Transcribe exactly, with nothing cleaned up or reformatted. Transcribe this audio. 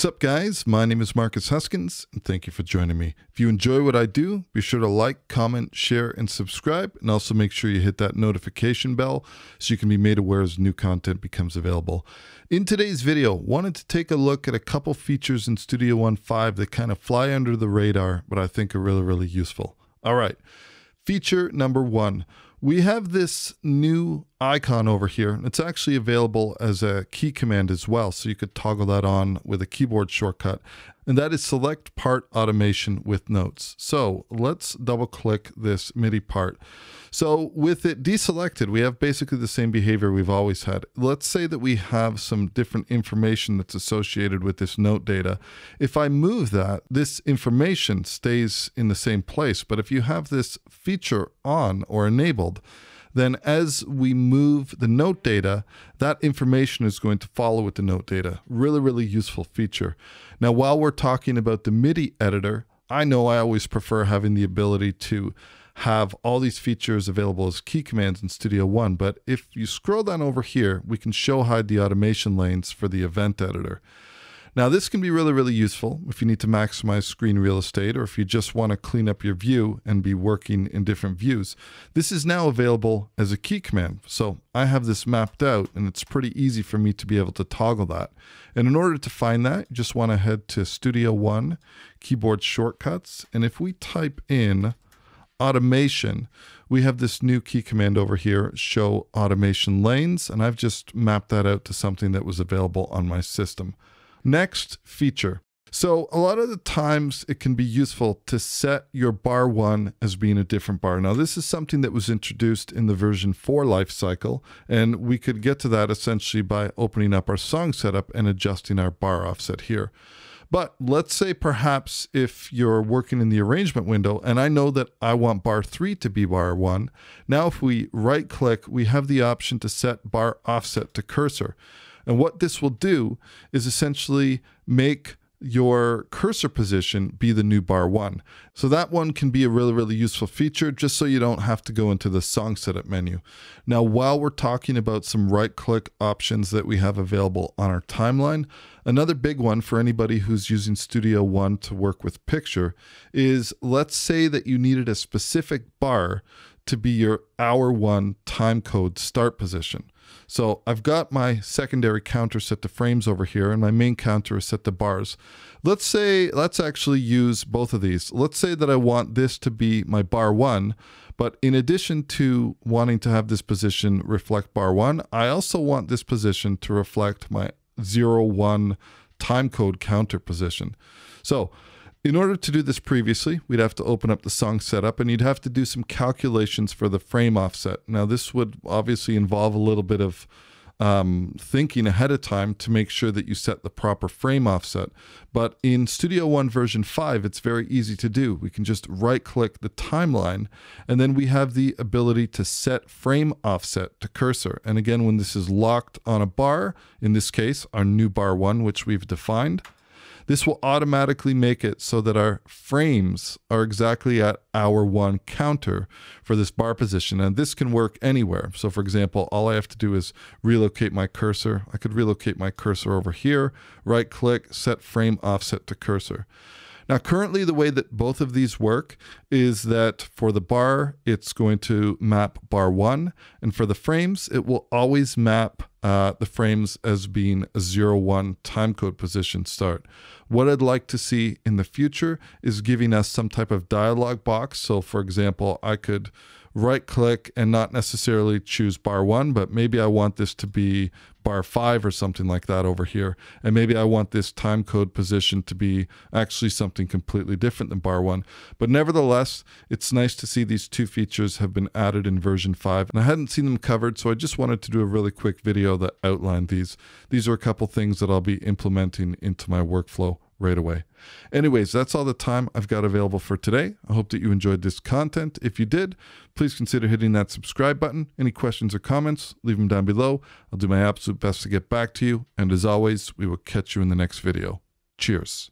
What's up, guys? My name is Marcus Huskins, and thank you for joining me. If you enjoy what I do, be sure to like, comment, share, and subscribe, and also make sure you hit that notification bell so you can be made aware as new content becomes available. In today's video, wanted to take a look at a couple features in Studio One five that kind of fly under the radar, but I think are really, really useful. All right, feature number one. We have this new icon over here. It's actually available as a key command as well, so you could toggle that on with a keyboard shortcut. And that is select part automation with notes. So let's double click this MIDI part. So with it deselected, we have basically the same behavior we've always had. Let's say that we have some different information that's associated with this note data. If I move that, this information stays in the same place. But if you have this feature on or enabled, then as we move the note data, that information is going to follow with the note data. Really, really useful feature. Now, while we're talking about the MIDI editor, I know I always prefer having the ability to have all these features available as key commands in Studio One, but if you scroll down over here, we can show hide the automation lanes for the event editor. Now, this can be really, really useful if you need to maximize screen real estate or if you just want to clean up your view and be working in different views. This is now available as a key command. So I have this mapped out, and it's pretty easy for me to be able to toggle that. And in order to find that, you just want to head to Studio One, Keyboard Shortcuts. And if we type in automation, we have this new key command over here, show automation lanes. And I've just mapped that out to something that was available on my system. Next feature. So a lot of the times it can be useful to set your bar one as being a different bar. Now, this is something that was introduced in the version four lifecycle, and we could get to that essentially by opening up our song setup and adjusting our bar offset here. But let's say perhaps if you're working in the arrangement window, and I know that I want bar three to be bar one. Now, if we right click, we have the option to set bar offset to cursor. And what this will do is essentially make your cursor position be the new bar one. So that one can be a really, really useful feature just so you don't have to go into the song setup menu. Now, while we're talking about some right-click options that we have available on our timeline, another big one for anybody who's using Studio One to work with picture is, let's say that you needed a specific bar to be your hour one time code start position. So I've got my secondary counter set to frames over here, and my main counter is set to bars. Let's say, let's actually use both of these. Let's say that I want this to be my bar one, but in addition to wanting to have this position reflect bar one, I also want this position to reflect my zero one time code counter position. So in order to do this previously, we'd have to open up the song setup, and you'd have to do some calculations for the frame offset. Now, this would obviously involve a little bit of um, thinking ahead of time to make sure that you set the proper frame offset. But in Studio One version five, it's very easy to do. We can just right-click the timeline, and then we have the ability to set frame offset to cursor. And again, when this is locked on a bar, in this case, our new bar one, which we've defined, this will automatically make it so that our frames are exactly at hour one counter for this bar position. And this can work anywhere. So for example, all I have to do is relocate my cursor. I could relocate my cursor over here, right click, set frame offset to cursor. Now, currently the way that both of these work is that for the bar, it's going to map bar one, and for the frames, it will always map uh, the frames as being a zero one timecode position start. What I'd like to see in the future is giving us some type of dialog box. So for example, I could right click and not necessarily choose bar one, but maybe I want this to be bar five or something like that over here. And maybe I want this time code position to be actually something completely different than bar one. But nevertheless, it's nice to see these two features have been added in version five, and I hadn't seen them covered. So I just wanted to do a really quick video that outlined these. These are a couple things that I'll be implementing into my workflow right away. Anyways, that's all the time I've got available for today. I hope that you enjoyed this content. If you did, please consider hitting that subscribe button. Any questions or comments, leave them down below. I'll do my absolute best to get back to you. And as always, we will catch you in the next video. Cheers.